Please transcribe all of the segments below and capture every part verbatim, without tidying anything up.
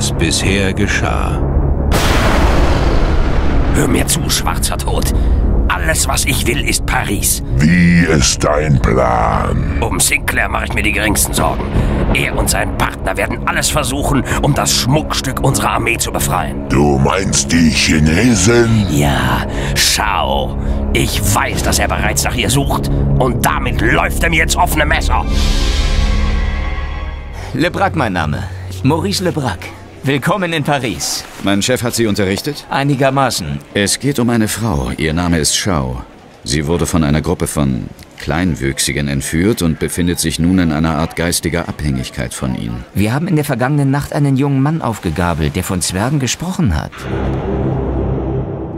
was bisher geschah. Hör mir zu, Schwarzer Tod. Alles, was ich will, ist Paris. Wie ist dein Plan? Um Sinclair mache ich mir die geringsten Sorgen. Er und sein Partner werden alles versuchen, um das Schmuckstück unserer Armee zu befreien. Du meinst die Chinesen? Ja, Shao. Ich weiß, dass er bereits nach ihr sucht. Und damit läuft er mir ins offene Messer. Le Brac, mein Name. Maurice Le Brac. Willkommen in Paris. Mein Chef hat Sie unterrichtet? Einigermaßen. Es geht um eine Frau. Ihr Name ist Shao. Sie wurde von einer Gruppe von Kleinwüchsigen entführt und befindet sich nun in einer Art geistiger Abhängigkeit von ihnen. Wir haben in der vergangenen Nacht einen jungen Mann aufgegabelt, der von Zwergen gesprochen hat.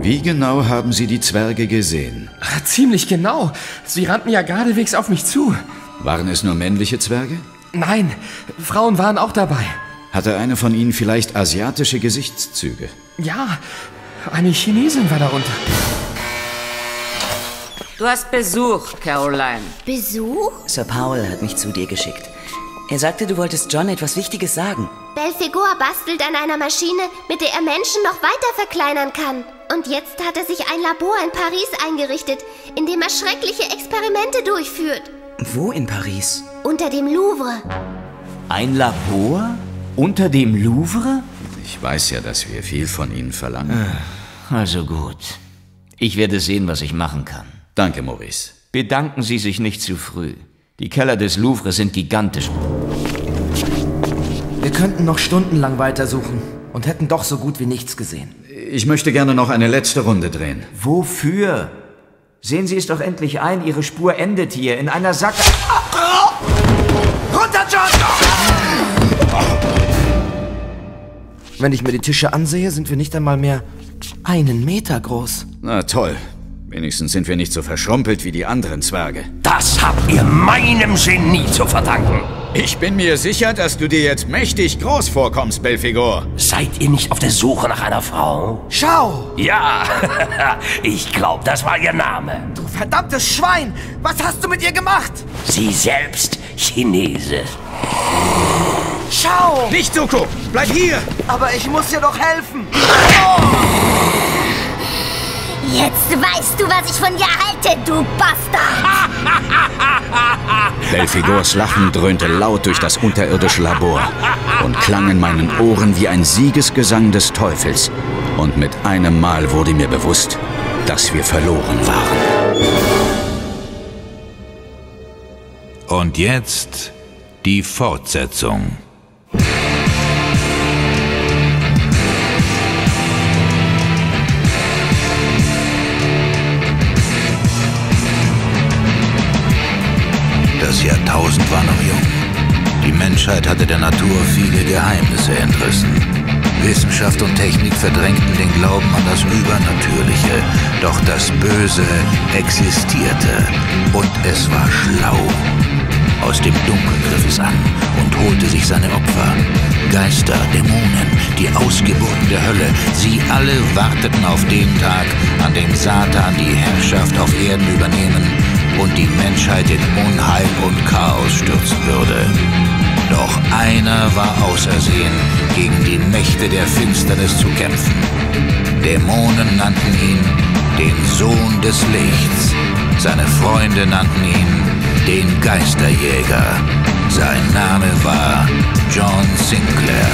Wie genau haben Sie die Zwerge gesehen? Ach, ziemlich genau. Sie rannten ja geradewegs auf mich zu. Waren es nur männliche Zwerge? Nein, Frauen waren auch dabei. Hatte eine von ihnen vielleicht asiatische Gesichtszüge? Ja, eine Chinesin war darunter. Du hast Besuch, Caroline. Besuch? Sir Paul hat mich zu dir geschickt. Er sagte, du wolltest John etwas Wichtiges sagen. Belphegor bastelt an einer Maschine, mit der er Menschen noch weiter verkleinern kann. Und jetzt hat er sich ein Labor in Paris eingerichtet, in dem er schreckliche Experimente durchführt. Wo in Paris? Unter dem Louvre. Ein Labor? Unter dem Louvre? Ich weiß ja, dass wir viel von Ihnen verlangen. Also gut. Ich werde sehen, was ich machen kann. Danke, Maurice. Bedanken Sie sich nicht zu früh. Die Keller des Louvre sind gigantisch. Wir könnten noch stundenlang weitersuchen und hätten doch so gut wie nichts gesehen. Ich möchte gerne noch eine letzte Runde drehen. Wofür? Sehen Sie es doch endlich ein, Ihre Spur endet hier in einer Sack... Runter, John! Wenn ich mir die Tische ansehe, sind wir nicht einmal mehr einen Meter groß. Na toll. Wenigstens sind wir nicht so verschrumpelt wie die anderen Zwerge. Das habt ihr meinem Genie zu verdanken. Ich bin mir sicher, dass du dir jetzt mächtig groß vorkommst, Belphegor. Seid ihr nicht auf der Suche nach einer Frau? Schau! Ja, ich glaube, das war ihr Name. Du verdammtes Schwein! Was hast du mit ihr gemacht? Sie selbst, Chinese. Schau! Nicht, Suko! Bleib hier! Aber ich muss dir doch helfen! Oh! Jetzt weißt du, was ich von dir halte, du Bastard! Belphegors Lachen dröhnte laut durch das unterirdische Labor und klang in meinen Ohren wie ein Siegesgesang des Teufels. Und mit einem Mal wurde mir bewusst, dass wir verloren waren. Und jetzt die Fortsetzung. Das Jahrtausend war noch jung. Die Menschheit hatte der Natur viele Geheimnisse entrissen. Wissenschaft und Technik verdrängten den Glauben an das Übernatürliche. Doch das Böse existierte. Und es war schlau. Aus dem Dunkel griff es an und holte sich seine Opfer. Geister, Dämonen, die Ausgeburten der Hölle, sie alle warteten auf den Tag, an dem Satan die Herrschaft auf Erden übernehmen und die Menschheit in Unheil und Chaos stürzen würde. Doch einer war ausersehen, gegen die Mächte der Finsternis zu kämpfen. Dämonen nannten ihn den Sohn des Lichts. Seine Freunde nannten ihn den Geisterjäger. Sein Name war John Sinclair.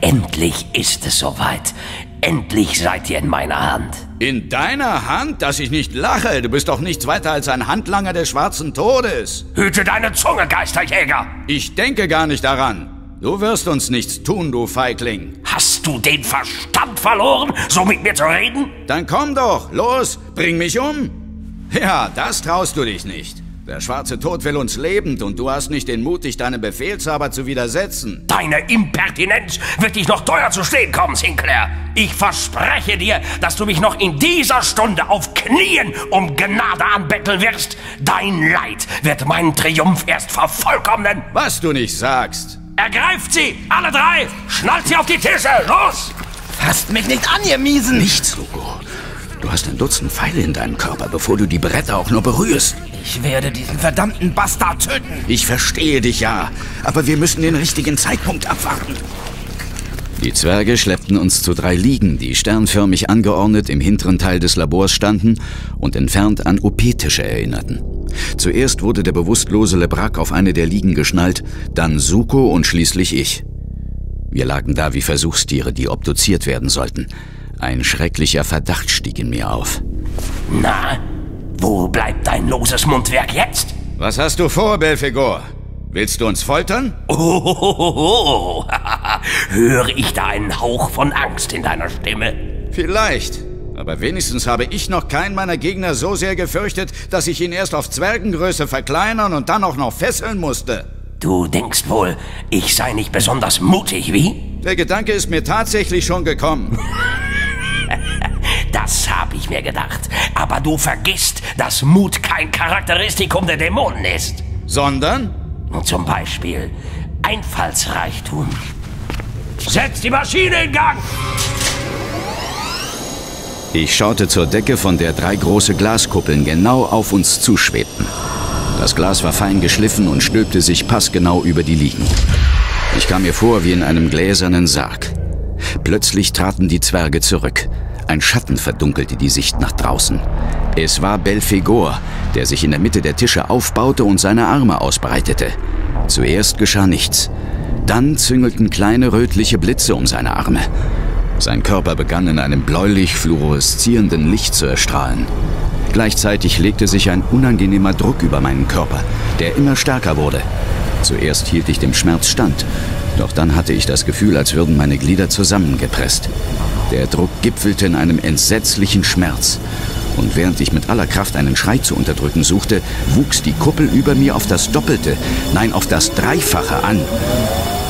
Endlich ist es soweit. Endlich seid ihr in meiner Hand. In deiner Hand? Dass ich nicht lache. Du bist doch nichts weiter als ein Handlanger des Schwarzen Todes. Hüte deine Zunge, Geisterjäger. Ich denke gar nicht daran. Du wirst uns nichts tun, du Feigling. Hast du den Verstand verloren, so mit mir zu reden? Dann komm doch. Los, bring mich um. Ja, das traust du dich nicht. Der schwarze Tod will uns lebend und du hast nicht den Mut, dich deinem Befehlshaber zu widersetzen. Deine Impertinenz wird dich noch teuer zu stehen kommen, Sinclair. Ich verspreche dir, dass du mich noch in dieser Stunde auf Knien um Gnade anbetteln wirst. Dein Leid wird meinen Triumph erst vervollkommnen. Was du nicht sagst. Ergreift sie, alle drei! Schnallt sie auf die Tische, los! Fasst mich nicht an, ihr Miesen! Nichts, Hugo. Du hast ein Dutzend Pfeile in deinem Körper, bevor du die Bretter auch nur berührst. Ich werde diesen verdammten Bastard töten. Ich verstehe dich ja, aber wir müssen den richtigen Zeitpunkt abwarten. Die Zwerge schleppten uns zu drei Liegen, die sternförmig angeordnet im hinteren Teil des Labors standen und entfernt an O P-Tische erinnerten. Zuerst wurde der bewusstlose Le Brac auf eine der Liegen geschnallt, dann Suko und schließlich ich. Wir lagen da wie Versuchstiere, die obduziert werden sollten. Ein schrecklicher Verdacht stieg in mir auf. Na, wo bleibt dein loses Mundwerk jetzt? Was hast du vor, Belphegor? Willst du uns foltern? Oh, höre ich da einen Hauch von Angst in deiner Stimme? Vielleicht, aber wenigstens habe ich noch keinen meiner Gegner so sehr gefürchtet, dass ich ihn erst auf Zwergengröße verkleinern und dann auch noch fesseln musste. Du denkst wohl, ich sei nicht besonders mutig, wie? Der Gedanke ist mir tatsächlich schon gekommen. Das habe ich mir gedacht. Aber du vergisst, dass Mut kein Charakteristikum der Dämonen ist. Sondern? Zum Beispiel Einfallsreichtum. Setz die Maschine in Gang! Ich schaute zur Decke, von der drei große Glaskuppeln genau auf uns zuschwebten. Das Glas war fein geschliffen und stülpte sich passgenau über die Liegen. Ich kam mir vor wie in einem gläsernen Sarg. Plötzlich traten die Zwerge zurück. Ein Schatten verdunkelte die Sicht nach draußen. Es war Belphegor, der sich in der Mitte der Tische aufbaute und seine Arme ausbreitete. Zuerst geschah nichts. Dann züngelten kleine rötliche Blitze um seine Arme. Sein Körper begann in einem bläulich fluoreszierenden Licht zu erstrahlen. Gleichzeitig legte sich ein unangenehmer Druck über meinen Körper, der immer stärker wurde. Zuerst hielt ich dem Schmerz stand, doch dann hatte ich das Gefühl, als würden meine Glieder zusammengepresst. Der Druck gipfelte in einem entsetzlichen Schmerz. Und während ich mit aller Kraft einen Schrei zu unterdrücken suchte, wuchs die Kuppel über mir auf das Doppelte, nein, auf das Dreifache an.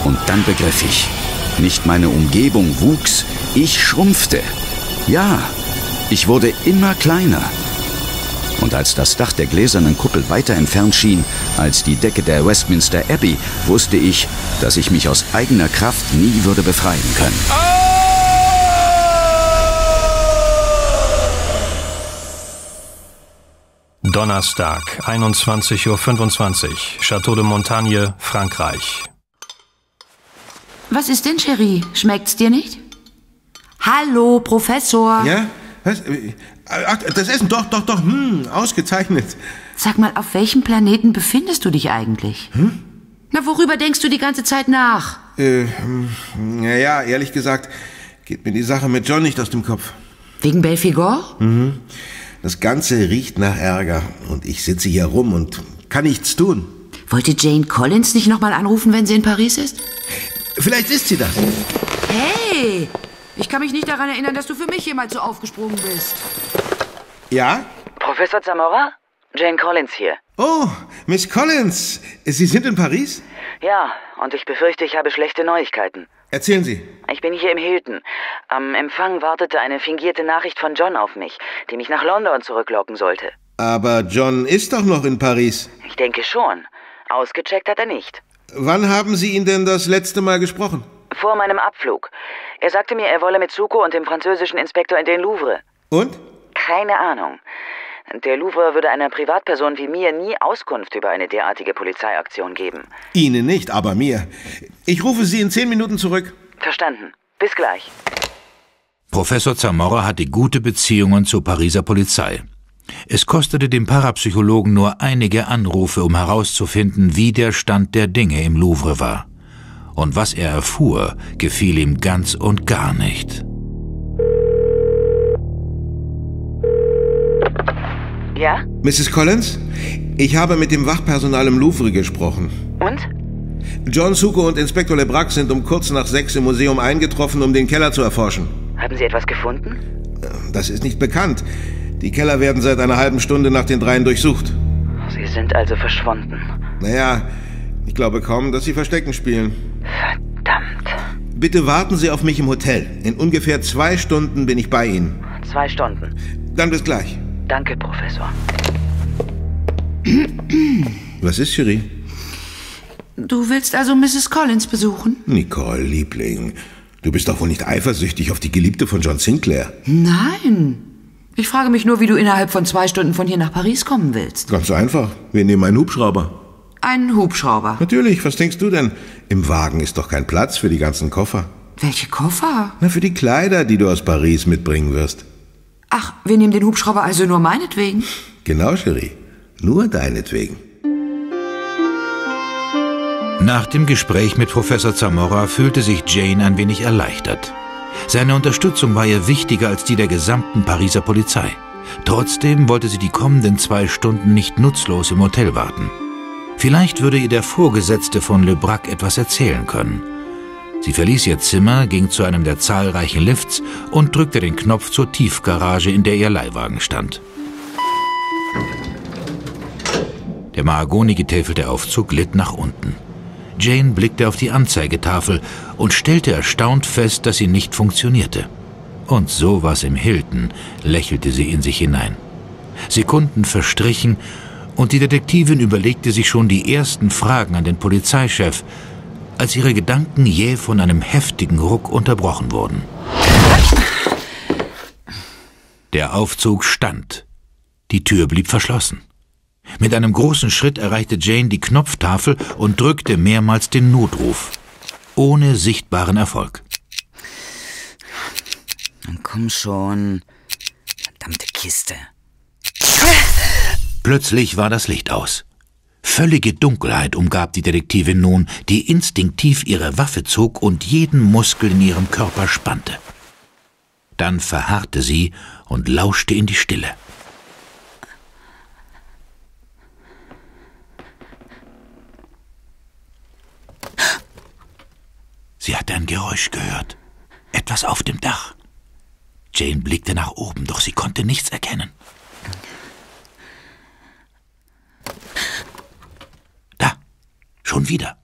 Und dann begriff ich, nicht meine Umgebung wuchs, ich schrumpfte. Ja, ich wurde immer kleiner. Und als das Dach der gläsernen Kuppel weiter entfernt schien als die Decke der Westminster Abbey, wusste ich, dass ich mich aus eigener Kraft nie würde befreien können. Oh! Donnerstag, einundzwanzig Uhr fünfundzwanzig, Château de Montagne, Frankreich. Was ist denn, Chérie? Schmeckt's dir nicht? Hallo, Professor. Ja? Was? Ach, das Essen, doch, doch, doch, hm, ausgezeichnet. Sag mal, auf welchem Planeten befindest du dich eigentlich? Hm? Na, worüber denkst du die ganze Zeit nach? Äh, naja, ehrlich gesagt, geht mir die Sache mit John nicht aus dem Kopf. Wegen Belphegor? Mhm. Das Ganze riecht nach Ärger und ich sitze hier rum und kann nichts tun. Wollte Jane Collins nicht nochmal anrufen, wenn sie in Paris ist? Vielleicht ist sie das. Hey, ich kann mich nicht daran erinnern, dass du für mich jemals so aufgesprungen bist. Ja? Professor Zamorra? Jane Collins hier. Oh, Miss Collins, Sie sind in Paris? Ja, und ich befürchte, ich habe schlechte Neuigkeiten. Erzählen Sie. Ich bin hier im Hilton. Am Empfang wartete eine fingierte Nachricht von John auf mich, die mich nach London zurücklocken sollte. Aber John ist doch noch in Paris. Ich denke schon. Ausgecheckt hat er nicht. Wann haben Sie ihn denn das letzte Mal gesprochen? Vor meinem Abflug. Er sagte mir, er wolle mit Suko und dem französischen Inspektor in den Louvre. Und? Keine Ahnung. Der Louvre würde einer Privatperson wie mir nie Auskunft über eine derartige Polizeiaktion geben. Ihnen nicht, aber mir. Ich rufe Sie in zehn Minuten zurück. Verstanden. Bis gleich. Professor Zamorra hatte gute Beziehungen zur Pariser Polizei. Es kostete dem Parapsychologen nur einige Anrufe, um herauszufinden, wie der Stand der Dinge im Louvre war. Und was er erfuhr, gefiel ihm ganz und gar nicht. Ja? Misses Collins, ich habe mit dem Wachpersonal im Louvre gesprochen. Und? John, Suko und Inspektor Le Brac sind um kurz nach sechs im Museum eingetroffen, um den Keller zu erforschen. Haben Sie etwas gefunden? Das ist nicht bekannt. Die Keller werden seit einer halben Stunde nach den dreien durchsucht. Sie sind also verschwunden. Naja, ich glaube kaum, dass Sie Verstecken spielen. Verdammt. Bitte warten Sie auf mich im Hotel. In ungefähr zwei Stunden bin ich bei Ihnen. Zwei Stunden. Dann bis gleich. Danke, Professor. Was ist, Cherie? Du willst also Misses Collins besuchen? Nicole, Liebling, du bist doch wohl nicht eifersüchtig auf die Geliebte von John Sinclair. Nein. Ich frage mich nur, wie du innerhalb von zwei Stunden von hier nach Paris kommen willst. Ganz einfach. Wir nehmen einen Hubschrauber. Einen Hubschrauber? Natürlich. Was denkst du denn? Im Wagen ist doch kein Platz für die ganzen Koffer. Welche Koffer? Na, für die Kleider, die du aus Paris mitbringen wirst. Ach, wir nehmen den Hubschrauber also nur meinetwegen? Genau, Cherie. Nur deinetwegen. Nach dem Gespräch mit Professor Zamorra fühlte sich Jane ein wenig erleichtert. Seine Unterstützung war ihr wichtiger als die der gesamten Pariser Polizei. Trotzdem wollte sie die kommenden zwei Stunden nicht nutzlos im Hotel warten. Vielleicht würde ihr der Vorgesetzte von Le Brac etwas erzählen können. Sie verließ ihr Zimmer, ging zu einem der zahlreichen Lifts und drückte den Knopf zur Tiefgarage, in der ihr Leihwagen stand. Der mahagonigetäfelte Aufzug glitt nach unten. Jane blickte auf die Anzeigetafel und stellte erstaunt fest, dass sie nicht funktionierte. Und so war's im Hilton, lächelte sie in sich hinein. Sekunden verstrichen und die Detektivin überlegte sich schon die ersten Fragen an den Polizeichef, als ihre Gedanken jäh von einem heftigen Ruck unterbrochen wurden. Der Aufzug stand. Die Tür blieb verschlossen. Mit einem großen Schritt erreichte Jane die Knopftafel und drückte mehrmals den Notruf. Ohne sichtbaren Erfolg. Dann komm schon. Verdammte Kiste. Plötzlich war das Licht aus. Völlige Dunkelheit umgab die Detektivin nun, die instinktiv ihre Waffe zog und jeden Muskel in ihrem Körper spannte. Dann verharrte sie und lauschte in die Stille. Sie hatte ein Geräusch gehört. Etwas auf dem Dach. Jane blickte nach oben, doch sie konnte nichts erkennen. Da, schon wieder.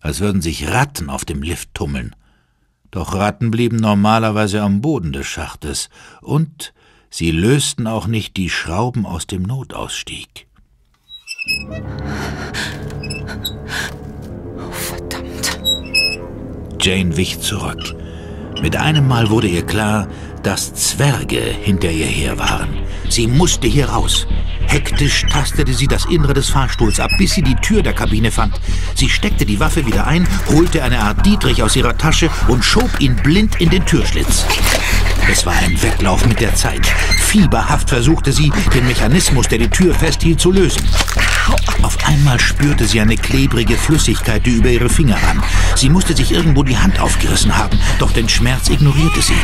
Als würden sich Ratten auf dem Lift tummeln. Doch Ratten blieben normalerweise am Boden des Schachtes. Und sie lösten auch nicht die Schrauben aus dem Notausstieg. Jane wich zurück. Mit einem Mal wurde ihr klar, dass Zwerge hinter ihr her waren. Sie musste hier raus. Hektisch tastete sie das Innere des Fahrstuhls ab, bis sie die Tür der Kabine fand. Sie steckte die Waffe wieder ein, holte eine Art Dietrich aus ihrer Tasche und schob ihn blind in den Türschlitz. Es war ein Wettlauf mit der Zeit. Fieberhaft versuchte sie, den Mechanismus, der die Tür festhielt, zu lösen. Auf einmal spürte sie eine klebrige Flüssigkeit, die über ihre Finger rann. Sie musste sich irgendwo die Hand aufgerissen haben, doch den Schmerz ignorierte sie.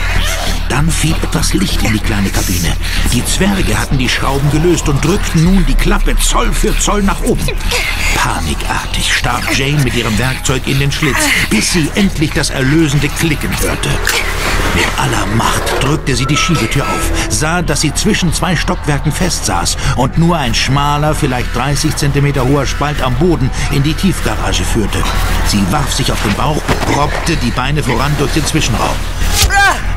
Dann fiel etwas Licht in die kleine Kabine. Die Zwerge hatten die Schrauben gelöst und drückten nun die Klappe Zoll für Zoll nach oben. Panikartig stach Jane mit ihrem Werkzeug in den Schlitz, bis sie endlich das erlösende Klicken hörte. Mit aller Macht drückte sie die Schiebetür auf, sah, dass sie zwischen zwei Stockwerken festsaß und nur ein schmaler, vielleicht dreißig Zentimeter hoher Spalt am Boden in die Tiefgarage führte. Sie warf sich auf den Bauch, proppte die Beine voran durch den Zwischenraum.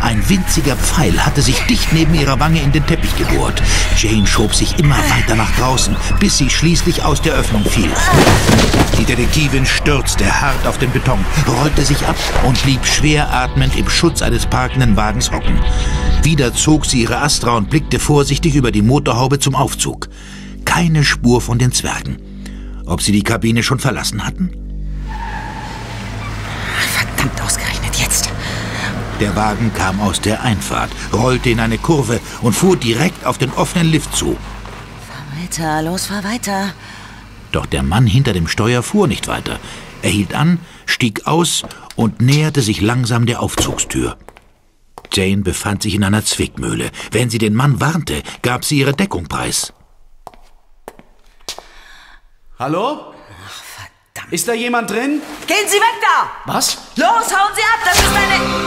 Ein winziger Pfeil hatte sich dicht neben ihrer Wange in den Teppich gebohrt. Jane schob sich immer weiter nach draußen, bis sie schließlich aus der Öffnung fiel. Die Detektivin stürzte hart auf den Beton, rollte sich ab und blieb schwer atmend im Schutz eines parkenden Wagens hocken. Wieder zog sie ihre Astra und blickte vorsichtig über die Motorhaube zum Aufzug. Keine Spur von den Zwergen. Ob sie die Kabine schon verlassen hatten? Verdammt, ausgerechnet jetzt. Der Wagen kam aus der Einfahrt, rollte in eine Kurve und fuhr direkt auf den offenen Lift zu. Fahr weiter, los, fahr weiter. Doch der Mann hinter dem Steuer fuhr nicht weiter. Er hielt an, stieg aus und näherte sich langsam der Aufzugstür. Jane befand sich in einer Zwickmühle. Wenn sie den Mann warnte, gab sie ihre Deckung preis. Hallo? Ach, verdammt. Ist da jemand drin? Gehen Sie weg da! Was? Los, hauen Sie ab, das ist eine...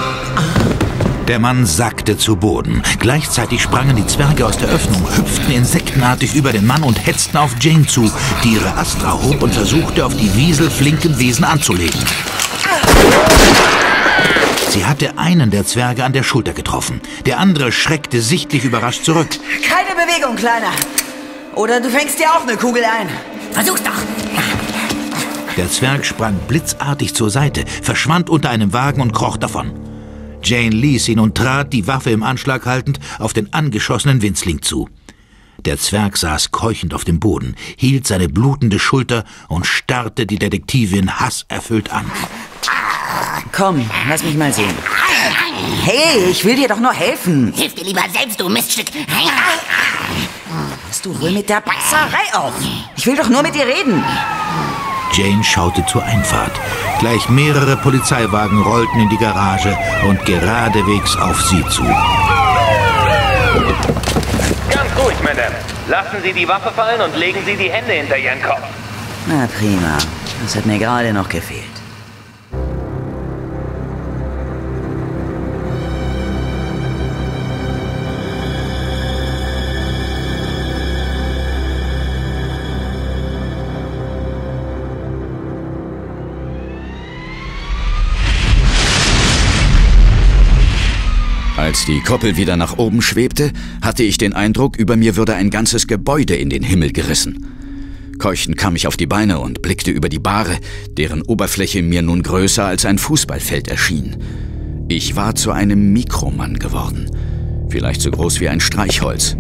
Der Mann sackte zu Boden. Gleichzeitig sprangen die Zwerge aus der Öffnung, hüpften insektenartig über den Mann und hetzten auf Jane zu, die ihre Astra hob und versuchte, auf die wieselflinken Wesen anzulegen. Sie hatte einen der Zwerge an der Schulter getroffen. Der andere schreckte sichtlich überrascht zurück. Keine Bewegung, Kleiner. Oder du fängst dir auch eine Kugel ein. Versuch's doch. Der Zwerg sprang blitzartig zur Seite, verschwand unter einem Wagen und kroch davon. Jane ließ ihn und trat, die Waffe im Anschlag haltend, auf den angeschossenen Winzling zu. Der Zwerg saß keuchend auf dem Boden, hielt seine blutende Schulter und starrte die Detektivin hasserfüllt an. Komm, lass mich mal sehen. Hey, ich will dir doch nur helfen. Hilf dir lieber selbst, du Miststück. Hörst du wohl mit der Beißerei auf? Ich will doch nur mit dir reden. Jane schaute zur Einfahrt. Gleich mehrere Polizeiwagen rollten in die Garage und geradewegs auf sie zu. Ganz ruhig, Madame. Lassen Sie die Waffe fallen und legen Sie die Hände hinter Ihren Kopf. Na prima. Das hat mir gerade noch gefehlt. Als die Koppel wieder nach oben schwebte, hatte ich den Eindruck, über mir würde ein ganzes Gebäude in den Himmel gerissen. Keuchend kam ich auf die Beine und blickte über die Bahre, deren Oberfläche mir nun größer als ein Fußballfeld erschien. Ich war zu einem Mikromann geworden. Vielleicht so groß wie ein Streichholz.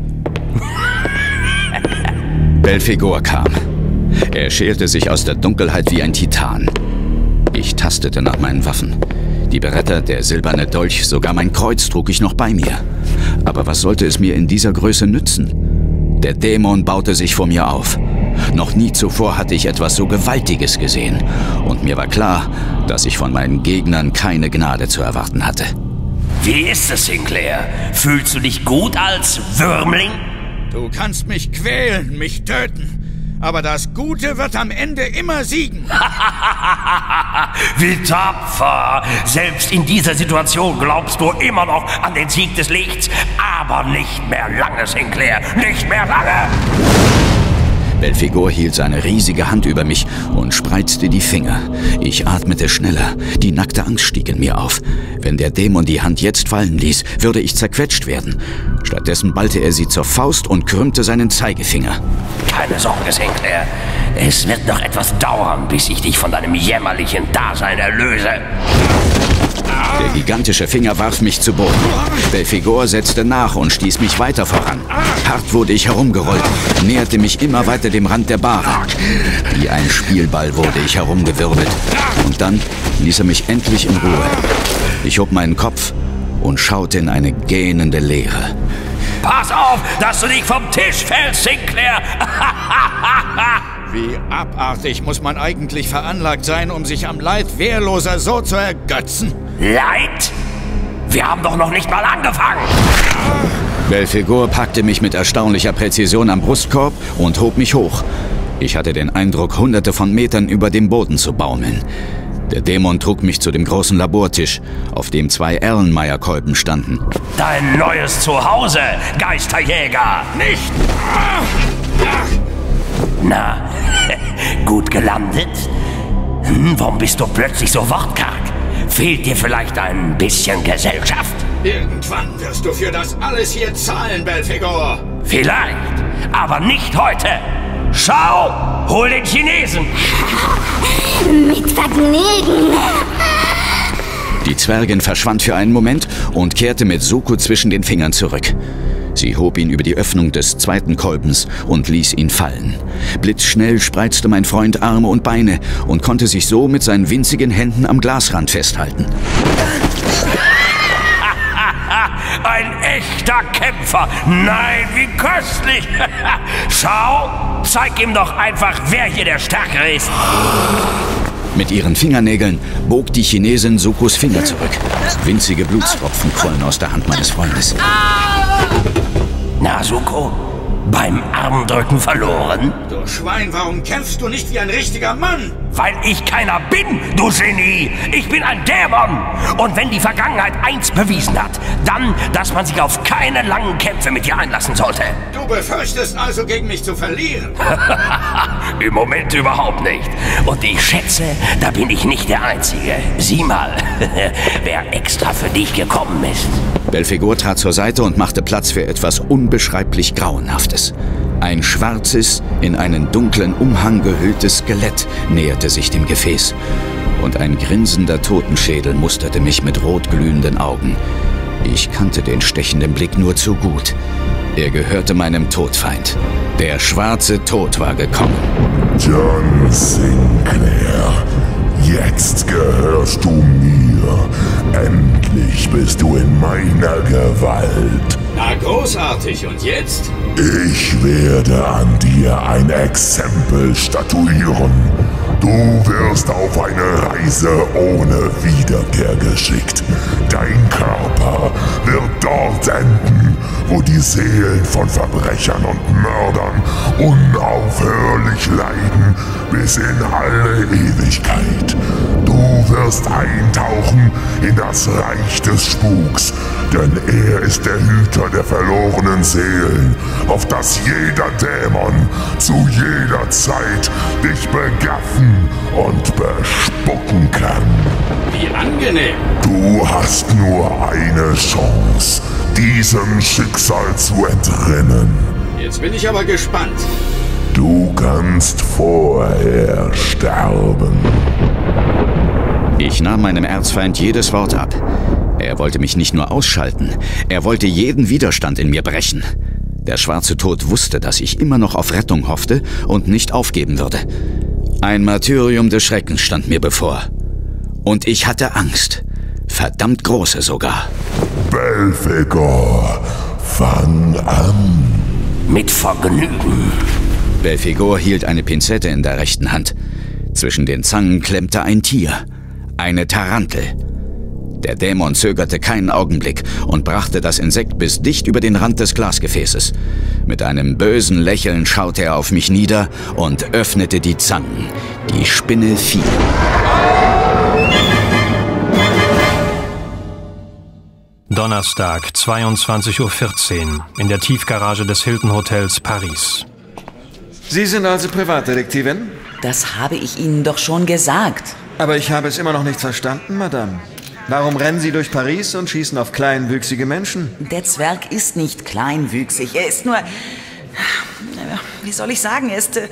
Belphegor kam. Er schälte sich aus der Dunkelheit wie ein Titan. Ich tastete nach meinen Waffen. Die Beretta, der silberne Dolch, sogar mein Kreuz trug ich noch bei mir. Aber was sollte es mir in dieser Größe nützen? Der Dämon baute sich vor mir auf. Noch nie zuvor hatte ich etwas so Gewaltiges gesehen. Und mir war klar, dass ich von meinen Gegnern keine Gnade zu erwarten hatte. Wie ist es, Sinclair? Fühlst du dich gut als Würmling? Du kannst mich quälen, mich töten. Aber das Gute wird am Ende immer siegen. Wie tapfer! Selbst in dieser Situation glaubst du immer noch an den Sieg des Lichts. Aber nicht mehr lange, Sinclair. Nicht mehr lange! Belphegor hielt seine riesige Hand über mich und spreizte die Finger. Ich atmete schneller. Die nackte Angst stieg in mir auf. Wenn der Dämon die Hand jetzt fallen ließ, würde ich zerquetscht werden. Stattdessen ballte er sie zur Faust und krümmte seinen Zeigefinger. Keine Sorge, Sinclair. Es wird noch etwas dauern, bis ich dich von deinem jämmerlichen Dasein erlöse. Der gigantische Finger warf mich zu Boden. Belphegor setzte nach und stieß mich weiter voran. Hart wurde ich herumgerollt, näherte mich immer weiter dem Rand der Bahre. Wie ein Spielball wurde ich herumgewirbelt. Und dann ließ er mich endlich in Ruhe. Ich hob meinen Kopf und schaute in eine gähnende Leere. Pass auf, dass du dich vom Tisch fällst, Sinclair! Wie abartig muss man eigentlich veranlagt sein, um sich am Leid Wehrloser so zu ergötzen? Leid? Wir haben doch noch nicht mal angefangen! Belphegor packte mich mit erstaunlicher Präzision am Brustkorb und hob mich hoch. Ich hatte den Eindruck, hunderte von Metern über dem Boden zu baumeln. Der Dämon trug mich zu dem großen Labortisch, auf dem zwei Erlenmeyer-Kolben standen. Dein neues Zuhause, Geisterjäger! Nicht! Na, gut gelandet? Hm, warum bist du plötzlich so wortkarg? Fehlt dir vielleicht ein bisschen Gesellschaft? Irgendwann wirst du für das alles hier zahlen, Belphegor. Vielleicht, aber nicht heute. Schau, hol den Chinesen. Mit Vergnügen. Die Zwergin verschwand für einen Moment und kehrte mit Suko zwischen den Fingern zurück. Sie hob ihn über die Öffnung des zweiten Kolbens und ließ ihn fallen. Blitzschnell spreizte mein Freund Arme und Beine und konnte sich so mit seinen winzigen Händen am Glasrand festhalten. Ein echter Kämpfer! Nein, wie köstlich! Schau, zeig ihm doch einfach, wer hier der Stärkere ist! Mit ihren Fingernägeln bog die Chinesin Sukos Finger zurück. Winzige Blutstropfen quollen aus der Hand meines Freundes. Na, Suko, beim Armdrücken verloren? Du Schwein, warum kämpfst du nicht wie ein richtiger Mann? Weil ich keiner bin, du Genie! Ich bin ein Dämon! Und wenn die Vergangenheit eins bewiesen hat, dann, dass man sich auf keine langen Kämpfe mit dir einlassen sollte. Du befürchtest also, gegen mich zu verlieren? Im Moment überhaupt nicht. Und ich schätze, da bin ich nicht der Einzige. Sieh mal, wer extra für dich gekommen ist. Belphegor trat zur Seite und machte Platz für etwas unbeschreiblich Grauenhaftes. Ein schwarzes, in einen dunklen Umhang gehülltes Skelett näherte sich dem Gefäß. Und ein grinsender Totenschädel musterte mich mit rotglühenden Augen. Ich kannte den stechenden Blick nur zu gut. Er gehörte meinem Todfeind. Der Schwarze Tod war gekommen. John Sinclair, jetzt gehörst du mir. Endlich bist du in meiner Gewalt. Na großartig, und jetzt? Ich werde an dir ein Exempel statuieren. Du wirst auf eine Reise ohne Wiederkehr geschickt. Dein Körper wird dort enden, wo die Seelen von Verbrechern und Mördern unaufhörlich leiden, bis in alle Ewigkeit. Du wirst eintauchen in das Reich des Spuks, denn er ist der Hüter der verlorenen Seelen, auf das jeder Dämon zu jeder Zeit dich begaffen und bespucken kann. Wie angenehm! Du hast nur eine Chance, diesem Schicksal zu entrinnen. Jetzt bin ich aber gespannt. Du kannst vorher sterben. Ich nahm meinem Erzfeind jedes Wort ab. Er wollte mich nicht nur ausschalten, er wollte jeden Widerstand in mir brechen. Der Schwarze Tod wusste, dass ich immer noch auf Rettung hoffte und nicht aufgeben würde. Ein Martyrium des Schreckens stand mir bevor. Und ich hatte Angst. Verdammt große sogar. Belphegor, fang an. Mit Vergnügen. Belphegor hielt eine Pinzette in der rechten Hand. Zwischen den Zangen klemmte ein Tier. Eine Tarantel. Der Dämon zögerte keinen Augenblick und brachte das Insekt bis dicht über den Rand des Glasgefäßes. Mit einem bösen Lächeln schaute er auf mich nieder und öffnete die Zangen. Die Spinne fiel. Donnerstag, zweiundzwanzig Uhr vierzehn, in der Tiefgarage des Hilton Hotels Paris. Sie sind also Privatdetektivin? Das habe ich Ihnen doch schon gesagt. Aber ich habe es immer noch nicht verstanden, Madame. Warum rennen Sie durch Paris und schießen auf kleinwüchsige Menschen? Der Zwerg ist nicht kleinwüchsig. Er ist nur... Wie soll ich sagen? Er ist äh,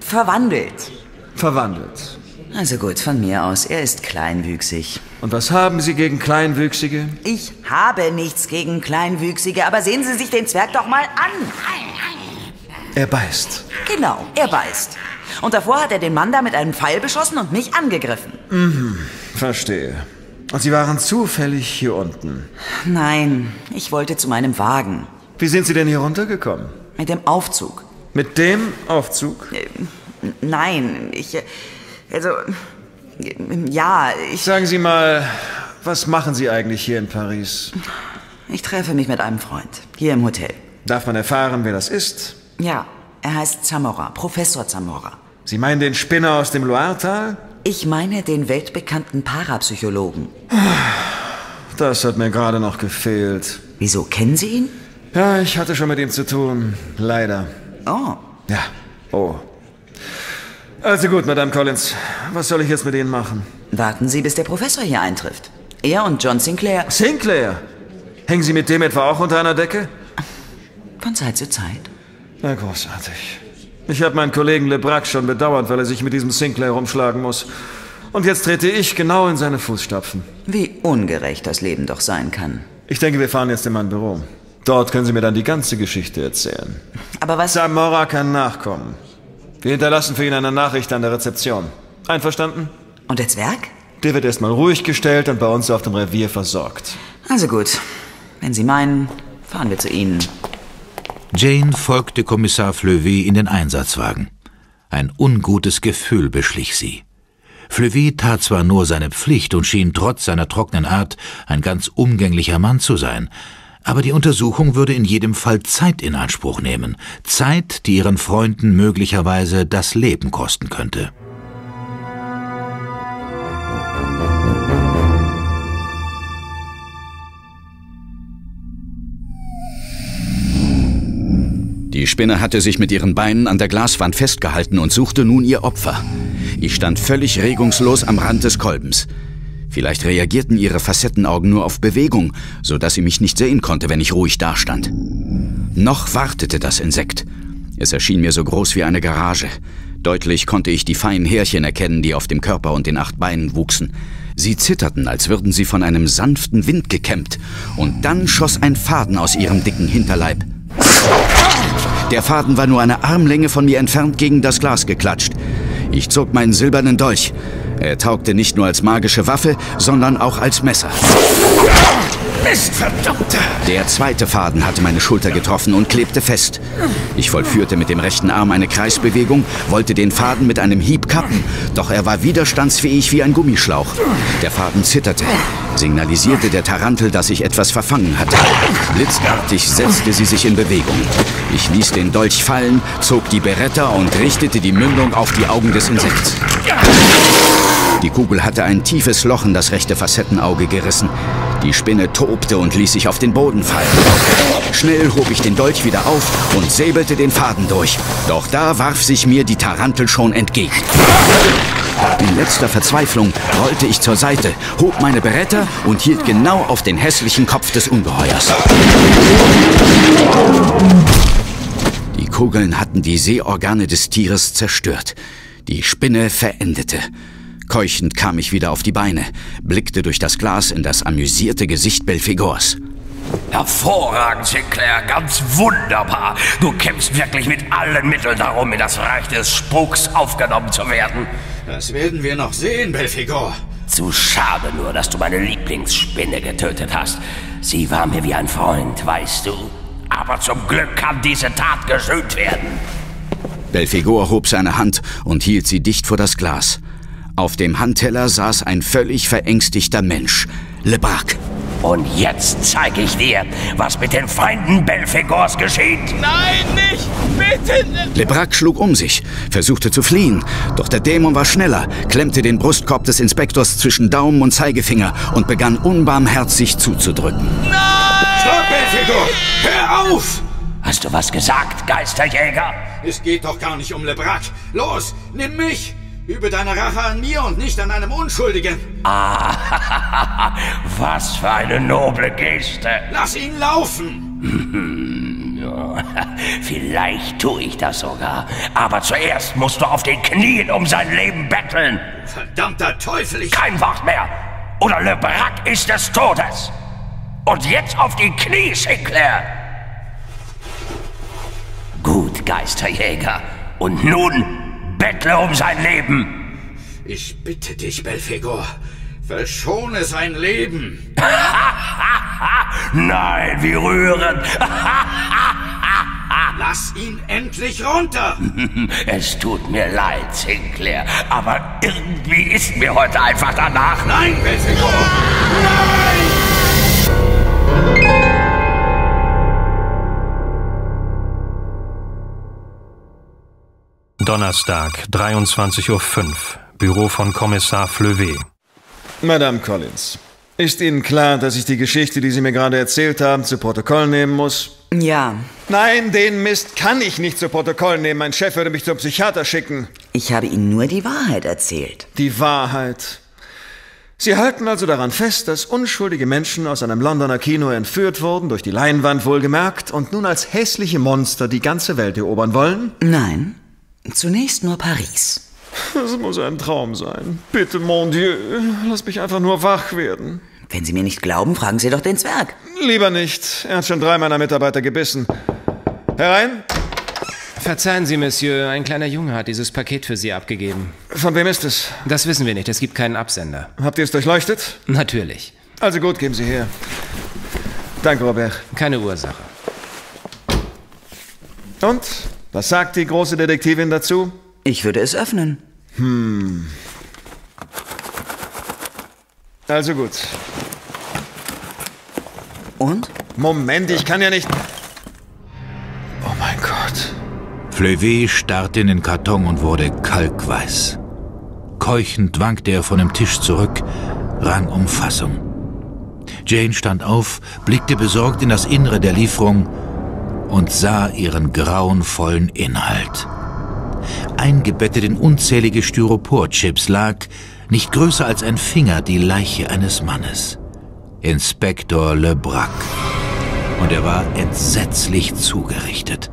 verwandelt. Verwandelt. Also gut, von mir aus. Er ist kleinwüchsig. Und was haben Sie gegen Kleinwüchsige? Ich habe nichts gegen Kleinwüchsige, aber sehen Sie sich den Zwerg doch mal an. Er beißt. Genau, er beißt. Und davor hat er den Mann da mit einem Pfeil beschossen und mich angegriffen. Mhm, verstehe. Und Sie waren zufällig hier unten? Nein, ich wollte zu meinem Wagen. Wie sind Sie denn hier runtergekommen? Mit dem Aufzug. Mit dem Aufzug? Nein, ich... Also... Ja, ich... Sagen Sie mal, was machen Sie eigentlich hier in Paris? Ich treffe mich mit einem Freund, hier im Hotel. Darf man erfahren, wer das ist? Ja, er heißt Zamorra, Professor Zamorra. Sie meinen den Spinner aus dem Loire-Tal? Ich meine den weltbekannten Parapsychologen. Das hat mir gerade noch gefehlt. Wieso, kennen Sie ihn? Ja, ich hatte schon mit ihm zu tun. Leider. Oh. Ja, oh. Also gut, Madame Collins. Was soll ich jetzt mit Ihnen machen? Warten Sie, bis der Professor hier eintrifft. Er und John Sinclair... Sinclair? Hängen Sie mit dem etwa auch unter einer Decke? Von Zeit zu Zeit. Na, großartig. Ich habe meinen Kollegen Le Brac schon bedauert, weil er sich mit diesem Sinclair rumschlagen muss. Und jetzt trete ich genau in seine Fußstapfen. Wie ungerecht das Leben doch sein kann. Ich denke, wir fahren jetzt in mein Büro. Dort können Sie mir dann die ganze Geschichte erzählen. Aber was... Zamorra kann nachkommen. Wir hinterlassen für ihn eine Nachricht an der Rezeption. Einverstanden? Und der Zwerg? Der wird erstmal ruhig gestellt und bei uns auf dem Revier versorgt. Also gut. Wenn Sie meinen, fahren wir zu Ihnen. Jane folgte Kommissar Flevy in den Einsatzwagen. Ein ungutes Gefühl beschlich sie. Flevy tat zwar nur seine Pflicht und schien trotz seiner trockenen Art ein ganz umgänglicher Mann zu sein, Aber die Untersuchung würde in jedem Fall Zeit in Anspruch nehmen. Zeit, die ihren Freunden möglicherweise das Leben kosten könnte. Die Spinne hatte sich mit ihren Beinen an der Glaswand festgehalten und suchte nun ihr Opfer. Ich stand völlig regungslos am Rand des Kolbens. Vielleicht reagierten ihre Facettenaugen nur auf Bewegung, sodass sie mich nicht sehen konnte, wenn ich ruhig dastand. Noch wartete das Insekt. Es erschien mir so groß wie eine Garage. Deutlich konnte ich die feinen Härchen erkennen, die auf dem Körper und den acht Beinen wuchsen. Sie zitterten, als würden sie von einem sanften Wind gekämmt. Und dann schoss ein Faden aus ihrem dicken Hinterleib. Der Faden war nur eine Armlänge von mir entfernt gegen das Glas geklatscht. Ich zog meinen silbernen Dolch. Er taugte nicht nur als magische Waffe, sondern auch als Messer. Mist, verdammter! Der zweite Faden hatte meine Schulter getroffen und klebte fest. Ich vollführte mit dem rechten Arm eine Kreisbewegung, wollte den Faden mit einem Hieb kappen, doch er war widerstandsfähig wie ein Gummischlauch. Der Faden zitterte, signalisierte der Tarantel, dass ich etwas verfangen hatte. Blitzartig setzte sie sich in Bewegung. Ich ließ den Dolch fallen, zog die Beretta und richtete die Mündung auf die Augen des Insekts. Die Kugel hatte ein tiefes Loch in das rechte Facettenauge gerissen. Die Spinne tobte und ließ sich auf den Boden fallen. Schnell hob ich den Dolch wieder auf und säbelte den Faden durch. Doch da warf sich mir die Tarantel schon entgegen. In letzter Verzweiflung rollte ich zur Seite, hob meine Beretta und hielt genau auf den hässlichen Kopf des Ungeheuers. Die Kugeln hatten die Sehorgane des Tieres zerstört. Die Spinne verendete. Keuchend kam ich wieder auf die Beine, blickte durch das Glas in das amüsierte Gesicht Belphegors. Hervorragend, Sinclair, ganz wunderbar. Du kämpfst wirklich mit allen Mitteln darum, in das Reich des Spuks aufgenommen zu werden. Das werden wir noch sehen, Belphegor. Zu schade nur, dass du meine Lieblingsspinne getötet hast. Sie war mir wie ein Freund, weißt du. Aber zum Glück kann diese Tat gesühnt werden. Belphegor hob seine Hand und hielt sie dicht vor das Glas. Auf dem Handteller saß ein völlig verängstigter Mensch, Le Brac. Und jetzt zeige ich dir, was mit den Feinden Belphegors geschieht. Nein, nicht! Bitte! Le Brac schlug um sich, versuchte zu fliehen. Doch der Dämon war schneller, klemmte den Brustkorb des Inspektors zwischen Daumen und Zeigefinger und begann unbarmherzig zuzudrücken. Nein! Stopp, Belphegor! Hör auf! Hast du was gesagt, Geisterjäger? Es geht doch gar nicht um Le Brac. Los, nimm mich! Übe deine Rache an mir und nicht an einem Unschuldigen. Ah, was für eine noble Geste. Lass ihn laufen. Vielleicht tue ich das sogar. Aber zuerst musst du auf den Knien um sein Leben betteln. Verdammter Teufel, ich... Kein Wort mehr. Oder Le Brac ist des Todes. Und jetzt auf die Knie, Sinclair. Gut, Geisterjäger. Und nun... Bettle um sein Leben! Ich bitte dich, Belphegor, verschone sein Leben! Nein, wie rührend! Lass ihn endlich runter! Es tut mir leid, Sinclair, aber irgendwie ist mir heute einfach danach... Nein, Belphegor! Nein! Donnerstag, dreiundzwanzig Uhr fünf, Büro von Kommissar Flevy. Madame Collins, ist Ihnen klar, dass ich die Geschichte, die Sie mir gerade erzählt haben, zu Protokoll nehmen muss? Ja. Nein, den Mist kann ich nicht zu Protokoll nehmen. Mein Chef würde mich zum Psychiater schicken. Ich habe Ihnen nur die Wahrheit erzählt. Die Wahrheit. Sie halten also daran fest, dass unschuldige Menschen aus einem Londoner Kino entführt wurden, durch die Leinwand wohlgemerkt, und nun als hässliche Monster die ganze Welt erobern wollen? Nein. Zunächst nur Paris. Das muss ein Traum sein. Bitte, mon Dieu, lass mich einfach nur wach werden. Wenn Sie mir nicht glauben, fragen Sie doch den Zwerg. Lieber nicht. Er hat schon drei meiner Mitarbeiter gebissen. Herein. Verzeihen Sie, Monsieur, ein kleiner Junge hat dieses Paket für Sie abgegeben. Von wem ist es? Das wissen wir nicht. Es gibt keinen Absender. Habt ihr es durchleuchtet? Natürlich. Also gut, geben Sie her. Danke, Robert. Keine Ursache. Und? Was sagt die große Detektivin dazu? Ich würde es öffnen. Hm. Also gut. Und? Moment, ich kann ja nicht... Oh mein Gott. Flevy starrte in den Karton und wurde kalkweiß. Keuchend wankte er von dem Tisch zurück, rang um Fassung. Jane stand auf, blickte besorgt in das Innere der Lieferung und sah ihren grauenvollen Inhalt. Eingebettet in unzählige Styroporchips lag, nicht größer als ein Finger, die Leiche eines Mannes. Inspektor Le Brac. Und er war entsetzlich zugerichtet.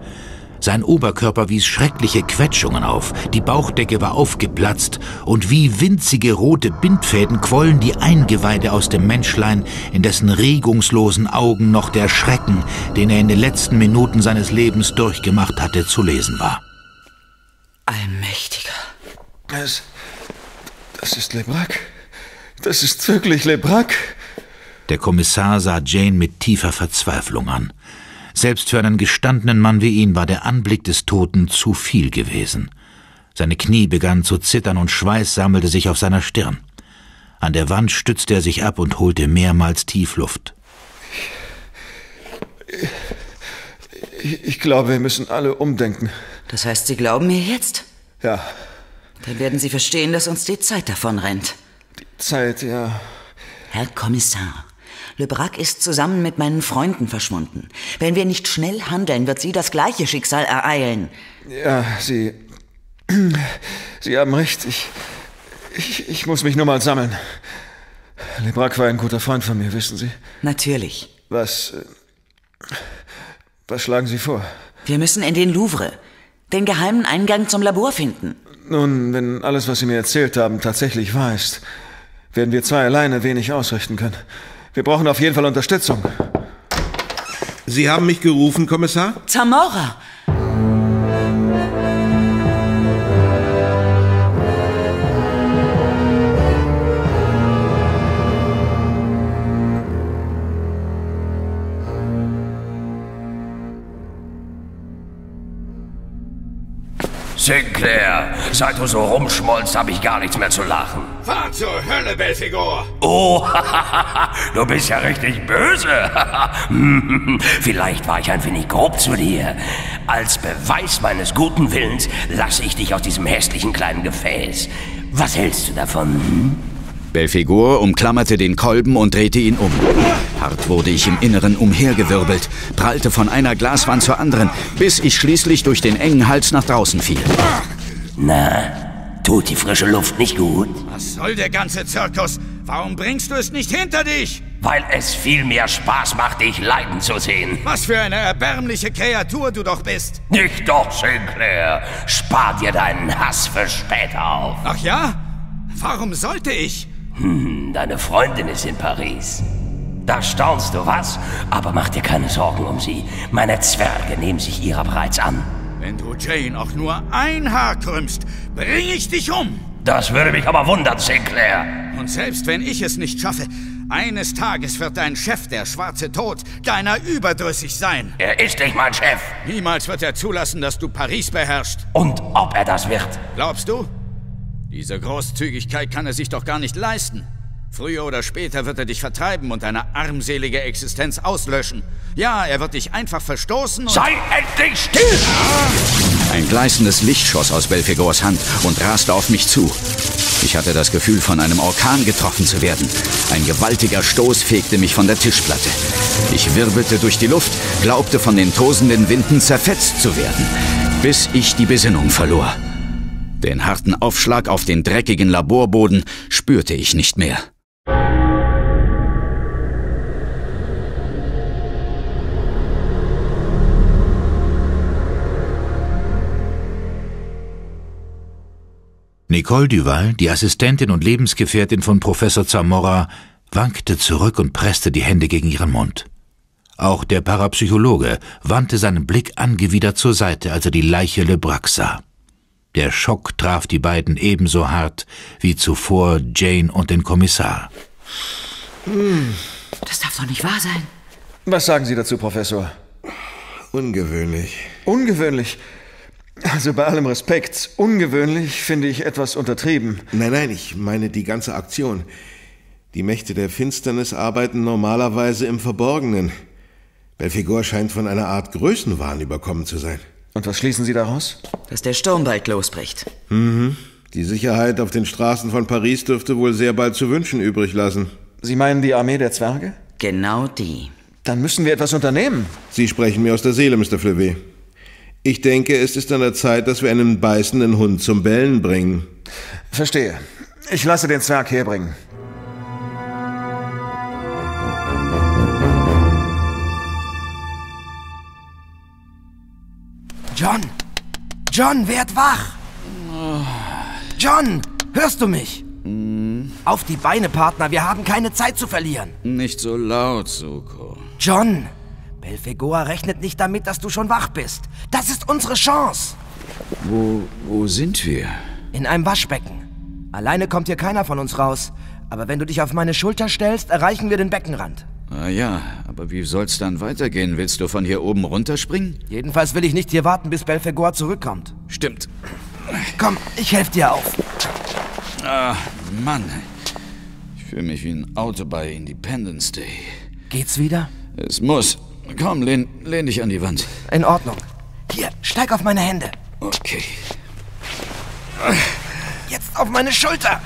Sein Oberkörper wies schreckliche Quetschungen auf, die Bauchdecke war aufgeplatzt und wie winzige rote Bindfäden quollen die Eingeweide aus dem Menschlein, in dessen regungslosen Augen noch der Schrecken, den er in den letzten Minuten seines Lebens durchgemacht hatte, zu lesen war. Allmächtiger. Das, das ist Le Brac. Das ist wirklich Le Brac. Der Kommissar sah Jane mit tiefer Verzweiflung an. Selbst für einen gestandenen Mann wie ihn war der Anblick des Toten zu viel gewesen. Seine Knie begannen zu zittern und Schweiß sammelte sich auf seiner Stirn. An der Wand stützte er sich ab und holte mehrmals Tiefluft. Ich, ich glaube, wir müssen alle umdenken. Das heißt, Sie glauben mir jetzt? Ja. Dann werden Sie verstehen, dass uns die Zeit davon rennt. Die Zeit, ja. Herr Kommissar. Le Brac ist zusammen mit meinen Freunden verschwunden. Wenn wir nicht schnell handeln, wird sie das gleiche Schicksal ereilen. Ja, Sie... Sie haben recht. Ich, ich, ich muss mich nur mal sammeln. Le Brac war ein guter Freund von mir, wissen Sie? Natürlich. Was... Was schlagen Sie vor? Wir müssen in den Louvre. Den geheimen Eingang zum Labor finden. Nun, wenn alles, was Sie mir erzählt haben, tatsächlich wahr ist, werden wir zwei alleine wenig ausrichten können. Wir brauchen auf jeden Fall Unterstützung. Sie haben mich gerufen, Kommissar? Zamorra! Sinclair, seit du so rumschmollst, habe ich gar nichts mehr zu lachen. Fahr zur Hölle, Belphegor! Oh, du bist ja richtig böse. Vielleicht war ich ein wenig grob zu dir. Als Beweis meines guten Willens lasse ich dich aus diesem hässlichen kleinen Gefäß. Was hältst du davon? Belphegor umklammerte den Kolben und drehte ihn um. Hart wurde ich im Inneren umhergewirbelt, prallte von einer Glaswand zur anderen, bis ich schließlich durch den engen Hals nach draußen fiel. Na, tut die frische Luft nicht gut? Was soll der ganze Zirkus? Warum bringst du es nicht hinter dich? Weil es viel mehr Spaß macht, dich leiden zu sehen. Was für eine erbärmliche Kreatur du doch bist. Nicht doch, Sinclair. Spar dir deinen Hass für später auf. Ach ja? Warum sollte ich? Hm, deine Freundin ist in Paris. Da staunst du was, aber mach dir keine Sorgen um sie. Meine Zwerge nehmen sich ihrer bereits an. Wenn du Jane auch nur ein Haar krümmst, bringe ich dich um. Das würde mich aber wundern, Sinclair. Und selbst wenn ich es nicht schaffe, eines Tages wird dein Chef, der Schwarze Tod, deiner überdrüssig sein. Er ist nicht mein Chef. Niemals wird er zulassen, dass du Paris beherrschst. Und ob er das wird? Glaubst du? Diese Großzügigkeit kann er sich doch gar nicht leisten. Früher oder später wird er dich vertreiben und deine armselige Existenz auslöschen. Ja, er wird dich einfach verstoßen und... Sei endlich still! Ein gleißendes Licht schoss aus Belphegors Hand und raste auf mich zu. Ich hatte das Gefühl, von einem Orkan getroffen zu werden. Ein gewaltiger Stoß fegte mich von der Tischplatte. Ich wirbelte durch die Luft, glaubte von den tosenden Winden zerfetzt zu werden, bis ich die Besinnung verlor. Den harten Aufschlag auf den dreckigen Laborboden spürte ich nicht mehr. Nicole Duval, die Assistentin und Lebensgefährtin von Professor Zamorra, wankte zurück und presste die Hände gegen ihren Mund. Auch der Parapsychologe wandte seinen Blick angewidert zur Seite, als er die Leiche Le Brac sah. Der Schock traf die beiden ebenso hart wie zuvor Jane und den Kommissar. Das darf doch nicht wahr sein. Was sagen Sie dazu, Professor? Ungewöhnlich. Ungewöhnlich? Also bei allem Respekt, ungewöhnlich finde ich etwas untertrieben. Nein, nein, ich meine die ganze Aktion. Die Mächte der Finsternis arbeiten normalerweise im Verborgenen. Belphegor scheint von einer Art Größenwahn überkommen zu sein. Und was schließen Sie daraus? Dass der Sturm bald losbricht. Mhm. Die Sicherheit auf den Straßen von Paris dürfte wohl sehr bald zu wünschen übrig lassen. Sie meinen die Armee der Zwerge? Genau die. Dann müssen wir etwas unternehmen. Sie sprechen mir aus der Seele, Mister Flevy. Ich denke, es ist an der Zeit, dass wir einen beißenden Hund zum Bellen bringen. Verstehe. Ich lasse den Zwerg herbringen. John! John, werd wach! John, hörst du mich? Hm. Auf die Beine, Partner, wir haben keine Zeit zu verlieren. Nicht so laut, Suko. John, Belphegor rechnet nicht damit, dass du schon wach bist. Das ist unsere Chance. Wo, wo sind wir? In einem Waschbecken. Alleine kommt hier keiner von uns raus. Aber wenn du dich auf meine Schulter stellst, erreichen wir den Beckenrand. Ah ja, aber wie soll's dann weitergehen? Willst du von hier oben runterspringen? Jedenfalls will ich nicht hier warten, bis Belphegor zurückkommt. Stimmt. Komm, ich helfe dir auf. Ah, Mann. Ich fühle mich wie ein Auto bei Independence Day. Geht's wieder? Es muss. Komm, lehn, lehn dich an die Wand. In Ordnung. Hier, steig auf meine Hände. Okay. Jetzt auf meine Schulter.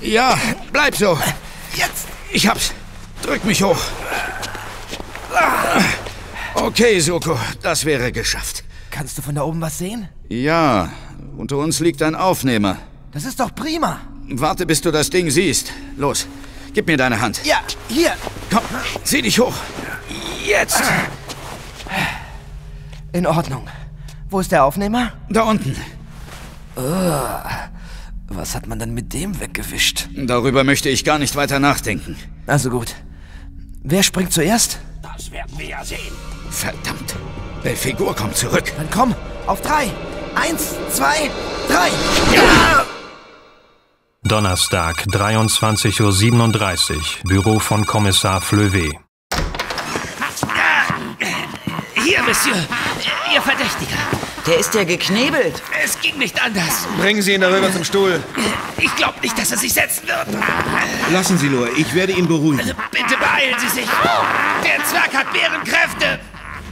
Ja, bleib so. Jetzt. Ich hab's. Drück mich hoch. Okay, Suko, das wäre geschafft. Kannst du von da oben was sehen? Ja, unter uns liegt ein Aufnehmer. Das ist doch prima. Warte, bis du das Ding siehst. Los, gib mir deine Hand. Ja, hier. Komm, zieh dich hoch. Jetzt. In Ordnung. Wo ist der Aufnehmer? Da unten. Oh, was hat man denn mit dem weggewischt? Darüber möchte ich gar nicht weiter nachdenken. Also gut. Wer springt zuerst? Das werden wir ja sehen. Verdammt. Belphegor kommt zurück. Dann komm, auf drei. Eins, zwei, drei. Ja! Donnerstag, dreiundzwanzig Uhr siebenunddreißig. Büro von Kommissar Flevy. Hier, Monsieur. Ihr Verdächtiger. Der ist ja geknebelt. Es ging nicht anders. Bringen Sie ihn darüber zum Stuhl. Ich glaube nicht, dass er sich setzen wird. Lassen Sie nur. Ich werde ihn beruhigen. Bitte beeilen Sie sich. Der Zwerg hat Bärenkräfte.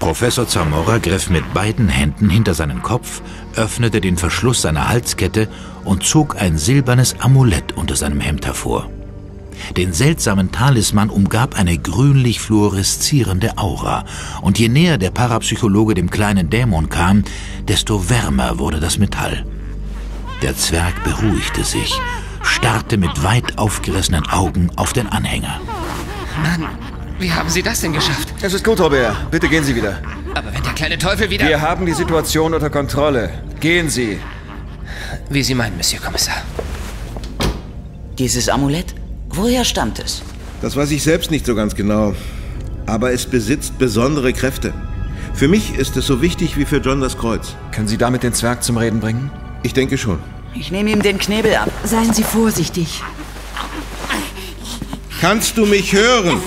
Professor Zamorra griff mit beiden Händen hinter seinen Kopf, öffnete den Verschluss seiner Halskette und zog ein silbernes Amulett unter seinem Hemd hervor. Den seltsamen Talisman umgab eine grünlich fluoreszierende Aura, und je näher der Parapsychologe dem kleinen Dämon kam, desto wärmer wurde das Metall. Der Zwerg beruhigte sich, starrte mit weit aufgerissenen Augen auf den Anhänger. Mann, wie haben Sie das denn geschafft? Es ist gut, Robert. Bitte gehen Sie wieder. Aber wenn der kleine Teufel wieder... Wir haben die Situation unter Kontrolle. Gehen Sie. Wie Sie meinen, Monsieur Kommissar. Dieses Amulett? Woher stammt es? Das weiß ich selbst nicht so ganz genau. Aber es besitzt besondere Kräfte. Für mich ist es so wichtig wie für John das Kreuz. Können Sie damit den Zwerg zum Reden bringen? Ich denke schon. Ich nehme ihm den Knebel ab. Seien Sie vorsichtig. Kannst du mich hören?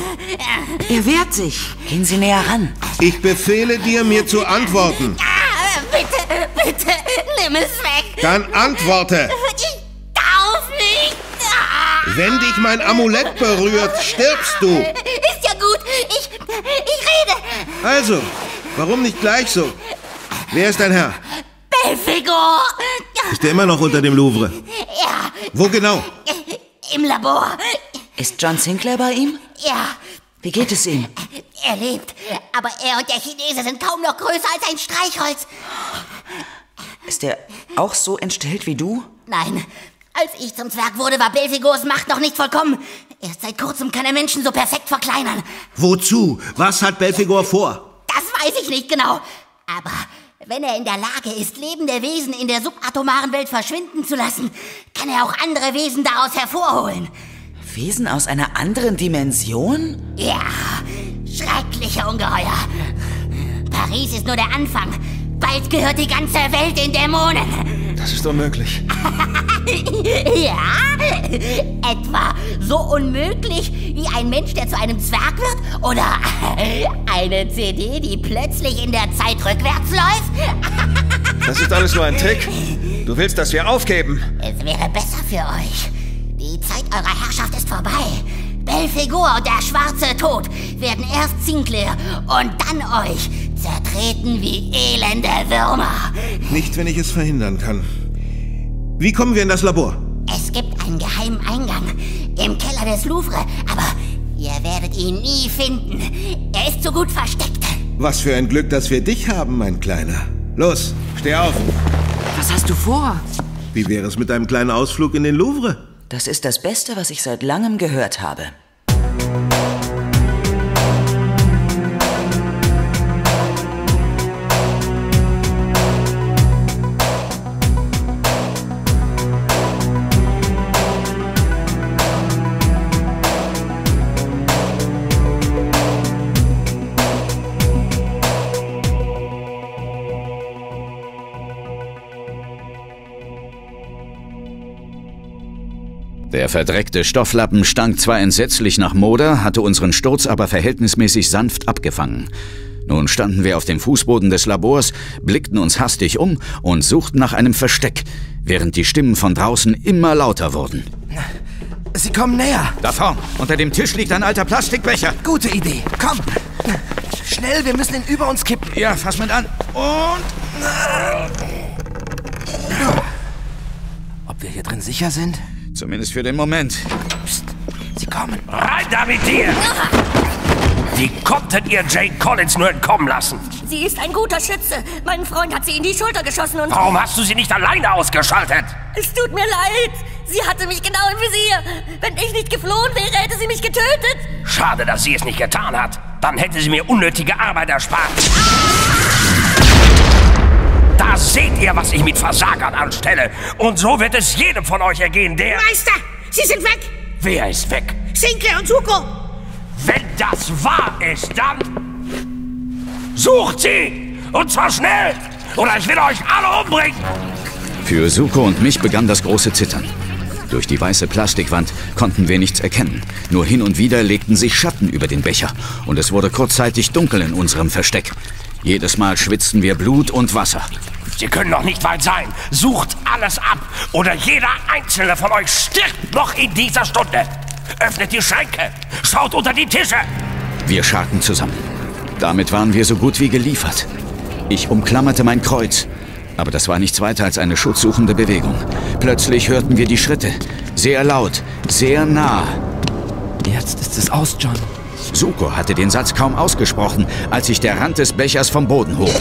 Er wehrt sich. Gehen Sie näher ran. Ich befehle dir, mir zu antworten. Ja, bitte, bitte, nimm es weg. Dann antworte. Ich darf nicht. Wenn dich mein Amulett berührt, stirbst du. Ist ja gut, ich, ich rede. Also, warum nicht gleich so? Wer ist dein Herr? Belphegor. Ist der immer noch unter dem Louvre? Ja. Wo genau? Im Labor. Ist John Sinclair bei ihm? Ja. Wie geht es ihm? Er lebt, aber er und der Chinese sind kaum noch größer als ein Streichholz. Ist er auch so entstellt wie du? Nein. Als ich zum Zwerg wurde, war Belphegors Macht noch nicht vollkommen. Erst seit kurzem kann er Menschen so perfekt verkleinern. Wozu? Was hat Belphegor vor? Das weiß ich nicht genau. Aber wenn er in der Lage ist, lebende Wesen in der subatomaren Welt verschwinden zu lassen, kann er auch andere Wesen daraus hervorholen. Wesen aus einer anderen Dimension? Ja, schreckliche Ungeheuer. Paris ist nur der Anfang. Bald gehört die ganze Welt den Dämonen. Das ist unmöglich. Ja? Etwa so unmöglich wie ein Mensch, der zu einem Zwerg wird? Oder eine C D, die plötzlich in der Zeit rückwärts läuft? Das ist alles nur ein Trick. Du willst, dass wir aufgeben. Es wäre besser für euch. Die Zeit eurer Herrschaft ist vorbei. Belphegor und der Schwarze Tod werden erst Sinclair und dann euch zertreten wie elende Würmer. Nicht, wenn ich es verhindern kann. Wie kommen wir in das Labor? Es gibt einen geheimen Eingang im Keller des Louvre, aber ihr werdet ihn nie finden. Er ist so gut versteckt. Was für ein Glück, dass wir dich haben, mein Kleiner. Los, steh auf. Was hast du vor? Wie wäre es mit einem kleinen Ausflug in den Louvre? Das ist das Beste, was ich seit langem gehört habe. Der verdreckte Stofflappen stank zwar entsetzlich nach Moder, hatte unseren Sturz aber verhältnismäßig sanft abgefangen. Nun standen wir auf dem Fußboden des Labors, blickten uns hastig um und suchten nach einem Versteck, während die Stimmen von draußen immer lauter wurden. Sie kommen näher. Da vorn, unter dem Tisch liegt ein alter Plastikbecher. Gute Idee, komm. Schnell, wir müssen ihn über uns kippen. Ja, fass mit an. Und... Ob wir hier drin sicher sind? Zumindest für den Moment. Psst, sie kommen. Rein da mit dir! Wie konntet ihr Jane Collins nur entkommen lassen? Sie ist ein guter Schütze. Mein Freund hat sie in die Schulter geschossen und... Warum hast du sie nicht alleine ausgeschaltet? Es tut mir leid. Sie hatte mich genau im Visier. Wenn ich nicht geflohen wäre, hätte sie mich getötet. Schade, dass sie es nicht getan hat. Dann hätte sie mir unnötige Arbeit erspart. Da seht ihr, was ich mit Versagern anstelle. Und so wird es jedem von euch ergehen, der... Meister, Sie sind weg! Wer ist weg? Sinclair und Suko! Wenn das wahr ist, dann... Sucht sie! Und zwar schnell! Oder ich will euch alle umbringen! Für Suko und mich begann das große Zittern. Durch die weiße Plastikwand konnten wir nichts erkennen. Nur hin und wieder legten sich Schatten über den Becher. Und es wurde kurzzeitig dunkel in unserem Versteck. Jedes Mal schwitzten wir Blut und Wasser. Sie können noch nicht weit sein. Sucht alles ab. Oder jeder Einzelne von euch stirbt noch in dieser Stunde. Öffnet die Schränke. Schaut unter die Tische. Wir scharten zusammen. Damit waren wir so gut wie geliefert. Ich umklammerte mein Kreuz. Aber das war nichts weiter als eine schutzsuchende Bewegung. Plötzlich hörten wir die Schritte. Sehr laut. Sehr nah. Jetzt ist es aus, John. Suko hatte den Satz kaum ausgesprochen, als sich der Rand des Bechers vom Boden hob.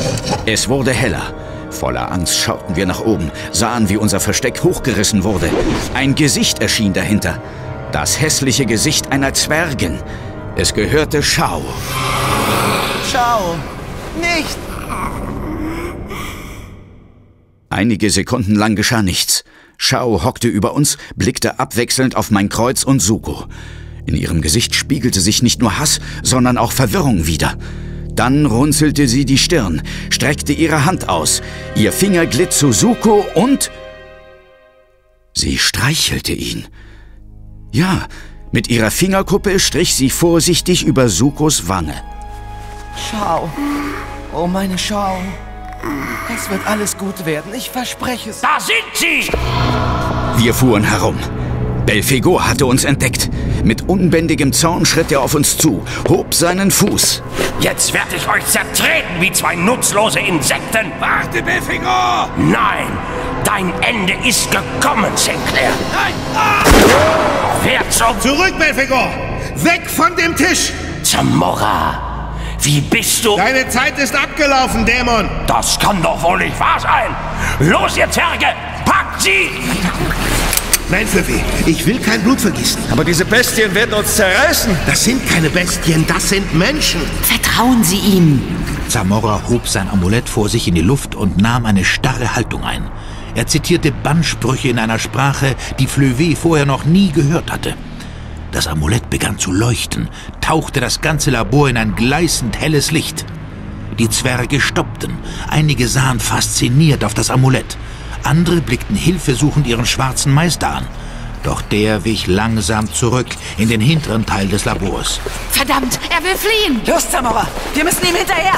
Es wurde heller. Voller Angst schauten wir nach oben, sahen, wie unser Versteck hochgerissen wurde. Ein Gesicht erschien dahinter. Das hässliche Gesicht einer Zwergin. Es gehörte Shao. Shao, nicht! Einige Sekunden lang geschah nichts. Shao hockte über uns, blickte abwechselnd auf mein Kreuz und Suko. In ihrem Gesicht spiegelte sich nicht nur Hass, sondern auch Verwirrung wider. Dann runzelte sie die Stirn, streckte ihre Hand aus. Ihr Finger glitt zu Suko und... Sie streichelte ihn. Ja, mit ihrer Fingerkuppe strich sie vorsichtig über Sukos Wange. Schau. Oh, meine Schau. Das wird alles gut werden, ich verspreche es. Da sind sie! Wir fuhren herum. Belphegor hatte uns entdeckt. Mit unbändigem Zorn schritt er auf uns zu, hob seinen Fuß. Jetzt werde ich euch zertreten wie zwei nutzlose Insekten. Warte, Belphegor! Nein, dein Ende ist gekommen, Sinclair. Nein! Ah! Wer zum... Zurück, Belphegor! Weg von dem Tisch! Zamorra, wie bist du... Deine Zeit ist abgelaufen, Dämon! Das kann doch wohl nicht wahr sein! Los, ihr Zwerge! Packt sie! Nein, Flevy, ich will kein Blut vergießen. Aber diese Bestien werden uns zerreißen. Das sind keine Bestien, das sind Menschen. Vertrauen Sie ihm. Zamorra hob sein Amulett vor sich in die Luft und nahm eine starre Haltung ein. Er zitierte Bannsprüche in einer Sprache, die Flevy vorher noch nie gehört hatte. Das Amulett begann zu leuchten, tauchte das ganze Labor in ein gleißend helles Licht. Die Zwerge stoppten. Einige sahen fasziniert auf das Amulett. Andere blickten hilfesuchend ihren schwarzen Meister an. Doch der wich langsam zurück in den hinteren Teil des Labors. Verdammt, er will fliehen! Los, Zamorra, wir müssen ihm hinterher!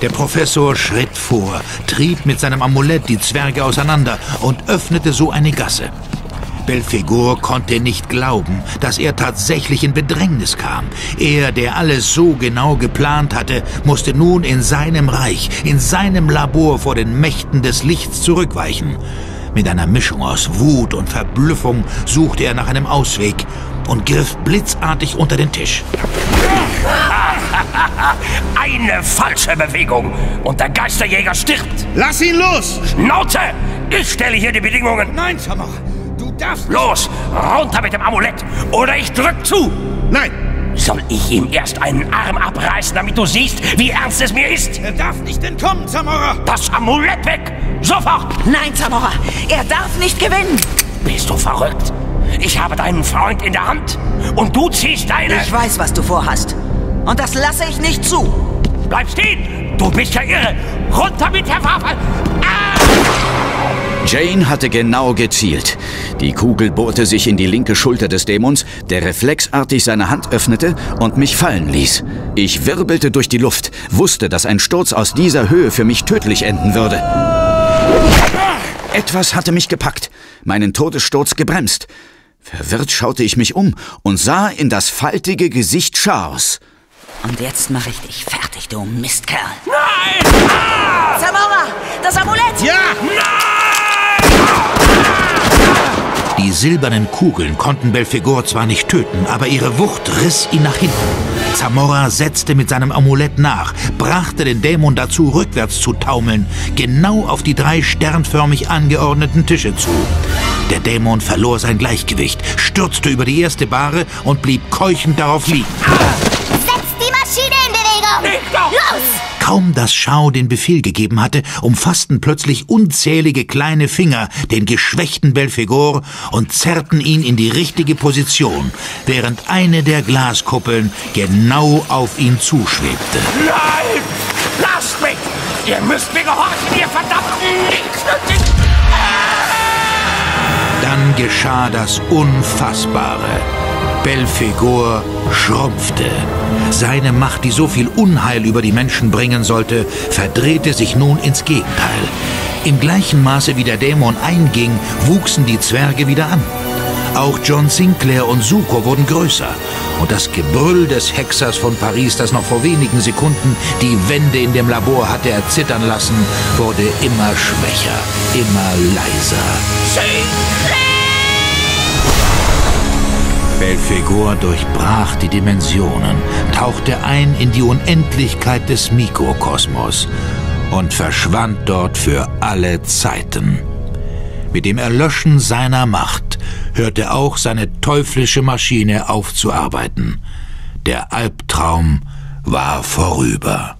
Der Professor schritt vor, trieb mit seinem Amulett die Zwerge auseinander und öffnete so eine Gasse. Belphegor konnte nicht glauben, dass er tatsächlich in Bedrängnis kam. Er, der alles so genau geplant hatte, musste nun in seinem Reich, in seinem Labor vor den Mächten des Lichts zurückweichen. Mit einer Mischung aus Wut und Verblüffung suchte er nach einem Ausweg und griff blitzartig unter den Tisch. Eine falsche Bewegung und der Geisterjäger stirbt. Lass ihn los! Schnauze! Ich stelle hier die Bedingungen. Nein, Zamorra, du darfst... Los, runter mit dem Amulett oder ich drück zu. Nein. Soll ich ihm erst einen Arm abreißen, damit du siehst, wie ernst es mir ist? Er darf nicht entkommen, Zamorra. Das Amulett weg! Sofort! Nein, Zamorra, er darf nicht gewinnen. Bist du verrückt? Ich habe deinen Freund in der Hand und du ziehst deine... Ich weiß, was du vorhast. Und das lasse ich nicht zu. Bleib stehen! Du bist ja irre! Runter mit der Waffe! Ah! Jane hatte genau gezielt. Die Kugel bohrte sich in die linke Schulter des Dämons, der reflexartig seine Hand öffnete und mich fallen ließ. Ich wirbelte durch die Luft, wusste, dass ein Sturz aus dieser Höhe für mich tödlich enden würde. Etwas hatte mich gepackt, meinen Todessturz gebremst. Verwirrt schaute ich mich um und sah in das faltige Gesicht Shaos. Und jetzt mache ich dich fertig, du Mistkerl. Nein! Ah! Zamorra, das Amulett! Ja! Nein! Ah! Die silbernen Kugeln konnten Belphegor zwar nicht töten, aber ihre Wucht riss ihn nach hinten. Zamorra setzte mit seinem Amulett nach, brachte den Dämon dazu, rückwärts zu taumeln, genau auf die drei sternförmig angeordneten Tische zu. Der Dämon verlor sein Gleichgewicht, stürzte über die erste Bahre und blieb keuchend darauf liegen. Ah! Los! Kaum, dass Shao den Befehl gegeben hatte, umfassten plötzlich unzählige kleine Finger den geschwächten Belphegor und zerrten ihn in die richtige Position, während eine der Glaskuppeln genau auf ihn zuschwebte. Nein! Lasst mich! Ihr müsst mir gehorchen, ihr verdammten Nichtsnützigen! Dann geschah das Unfassbare. Belphegor schrumpfte. Seine Macht, die so viel Unheil über die Menschen bringen sollte, verdrehte sich nun ins Gegenteil. Im gleichen Maße, wie der Dämon einging, wuchsen die Zwerge wieder an. Auch John Sinclair und Suko wurden größer. Und das Gebrüll des Hexers von Paris, das noch vor wenigen Sekunden die Wände in dem Labor hatte erzittern lassen, wurde immer schwächer, immer leiser. Sinclair! Belphegor durchbrach die Dimensionen, tauchte ein in die Unendlichkeit des Mikrokosmos und verschwand dort für alle Zeiten. Mit dem Erlöschen seiner Macht hörte auch seine teuflische Maschine auf zu arbeiten. Der Albtraum war vorüber.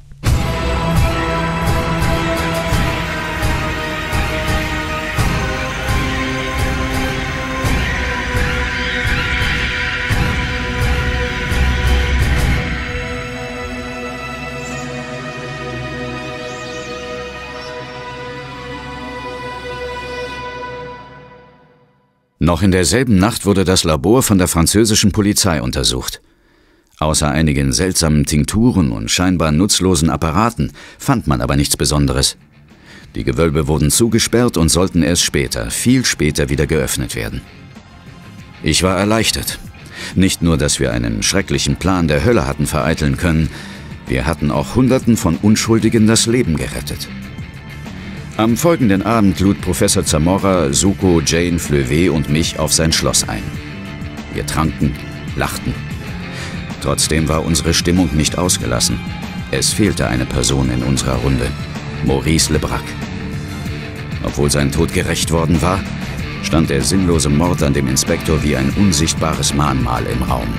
Noch in derselben Nacht wurde das Labor von der französischen Polizei untersucht. Außer einigen seltsamen Tinkturen und scheinbar nutzlosen Apparaten fand man aber nichts Besonderes. Die Gewölbe wurden zugesperrt und sollten erst später, viel später wieder geöffnet werden. Ich war erleichtert. Nicht nur, dass wir einen schrecklichen Plan der Hölle hatten vereiteln können, wir hatten auch Hunderten von Unschuldigen das Leben gerettet. Am folgenden Abend lud Professor Zamorra, Suko, Jane, Flevy und mich auf sein Schloss ein. Wir tranken, lachten. Trotzdem war unsere Stimmung nicht ausgelassen. Es fehlte eine Person in unserer Runde, Maurice Le Brac. Obwohl sein Tod gerächt worden war, stand der sinnlose Mord an dem Inspektor wie ein unsichtbares Mahnmal im Raum.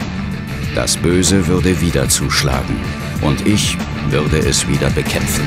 Das Böse würde wieder zuschlagen und ich würde es wieder bekämpfen.